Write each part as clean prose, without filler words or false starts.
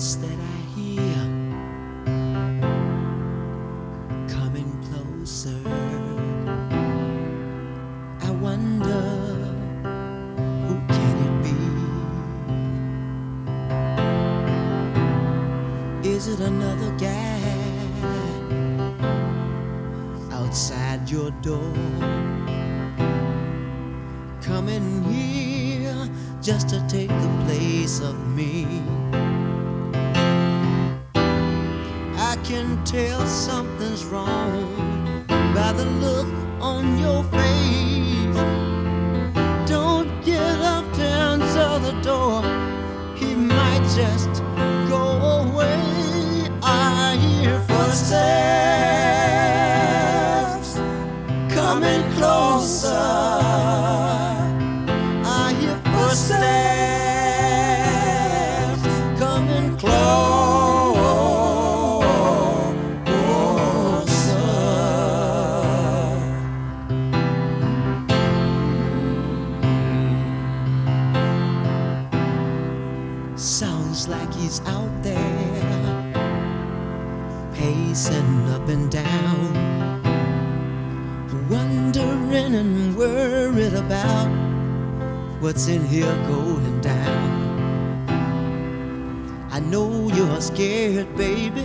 footsteps that I hear coming closer. I wonder, who can it be? Is it another guy outside your door, coming here just to take the place of me? I can tell something's wrong by the look on your face. Don't get up to answer the door, he might just go away. I hear footsteps coming closer. I hear footsteps coming closer. Sounds like he's out there, pacing up and down, wondering and worried about what's in here going down. I know you're scared, baby,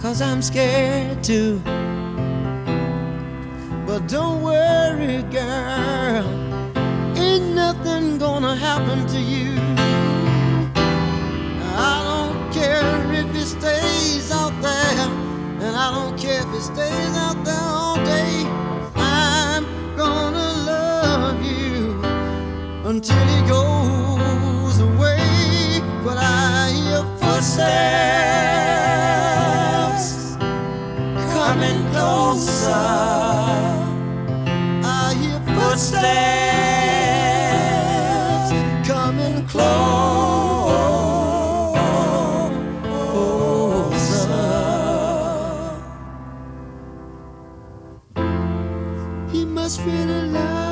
'cause I'm scared too. But don't worry, girl, ain't nothing gonna happen to you. Stays out there, and I don't care if it stays out there all day. I'm gonna love you until he goes away. But I hear footsteps coming closer. I hear footsteps coming closer. He must really love.